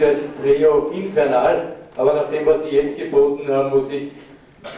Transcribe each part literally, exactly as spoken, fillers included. Das Trio Infernal, aber nach dem, was Sie jetzt geboten haben, muss ich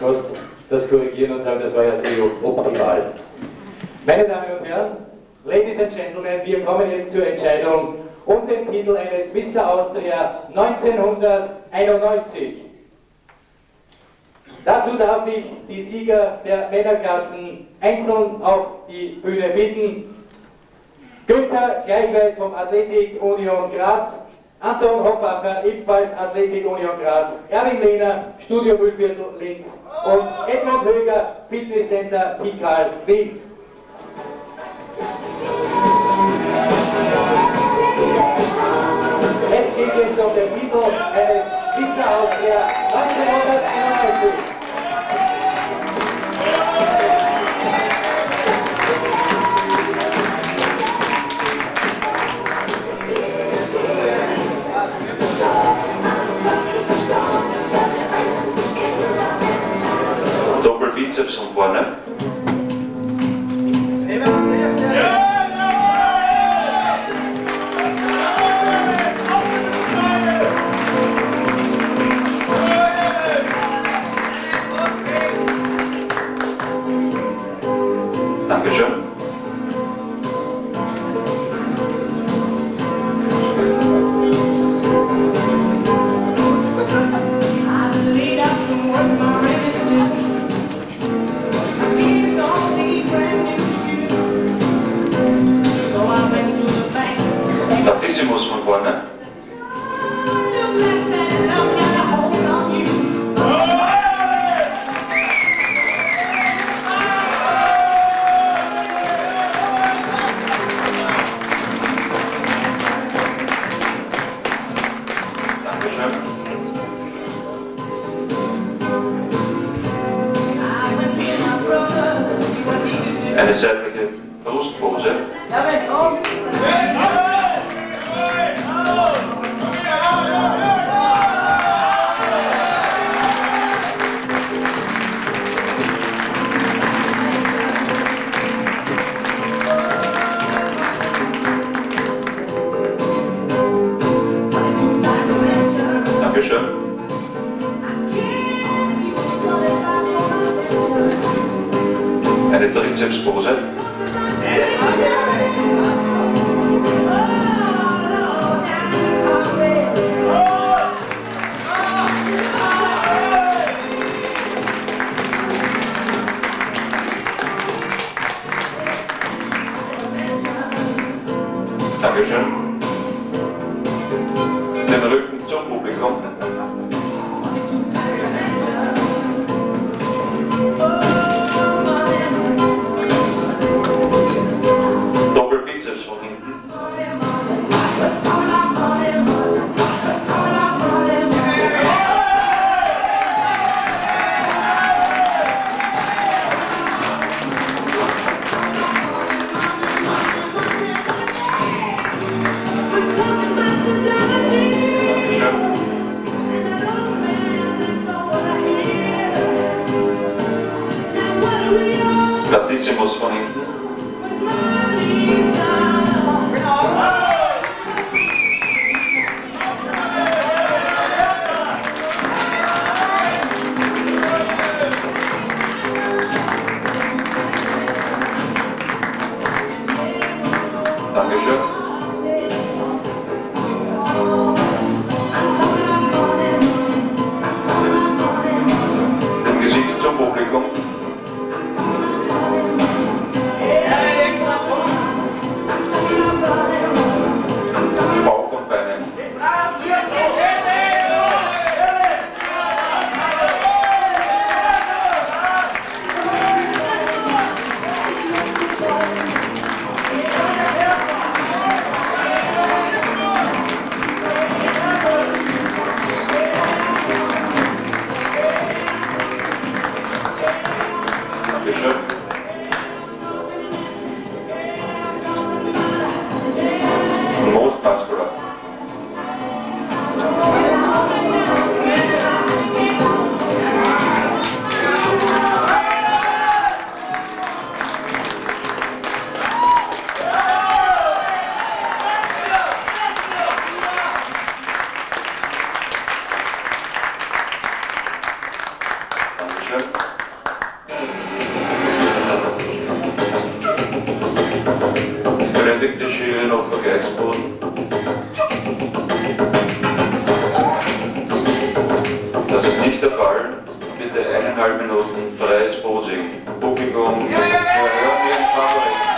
fast das korrigieren und sagen, das war ja Trio Optimal. Meine Damen und Herren, Ladies and Gentlemen, wir kommen jetzt zur Entscheidung um den Titel eines Mister Austria neunzehnhunderteinundneunzig. Dazu darf ich die Sieger der Männerklassen einzeln auf die Bühne bitten. Günther Gleichweit vom Athletik-Union Graz, Anton Hoppacher, ebenfalls Athletik-Union Graz, Erwin Lehner, Studio-Mühlviertel Linz und Edmund Höger, Fitnesscenter Vital Wien. Es geht jetzt um den Titel eines Mister Austria neunzehnhunderteinundneunzig. Dankeschön. Latissimus von vorne. Eine zärtliche Brustpose. Dankeschön. Eine Trizepspose. Dankeschön. Den Rücken zum Publikum. Doppelbizeps von hinten. Latissimus von hinten. Dankeschön. Dem Gesicht zum Publikum. Bauch und Beine. Benedicta Schienen auf dem Verkehrsboden. Das ist nicht der Fall. Bitte eineinhalb Minuten freies Posing. Publikum. Ja, ja, ja.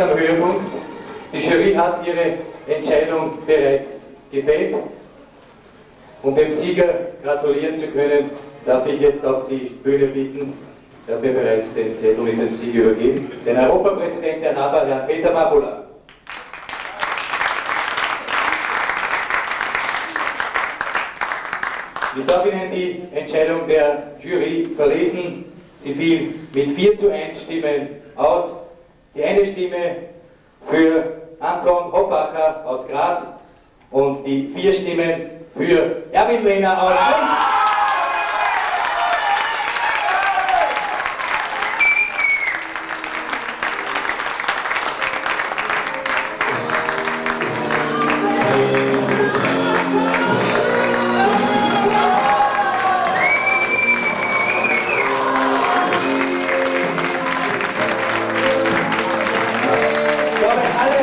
Verdiensterhöhung. Die Jury hat ihre Entscheidung bereits gefällt. Und dem Sieger gratulieren zu können, darf ich jetzt auf die Bühne bitten. Ich habe mir bereits den Zettel mit dem Sieg übergeben. Den Europapräsidenten der NABA, Herrn Peter Mabula. Ich darf Ihnen die Entscheidung der Jury verlesen. Sie fiel mit vier zu eins Stimmen aus. Die eine Stimme für Anton Hoppacher aus Graz und die vier Stimmen für Erwin Lehner aus Linz.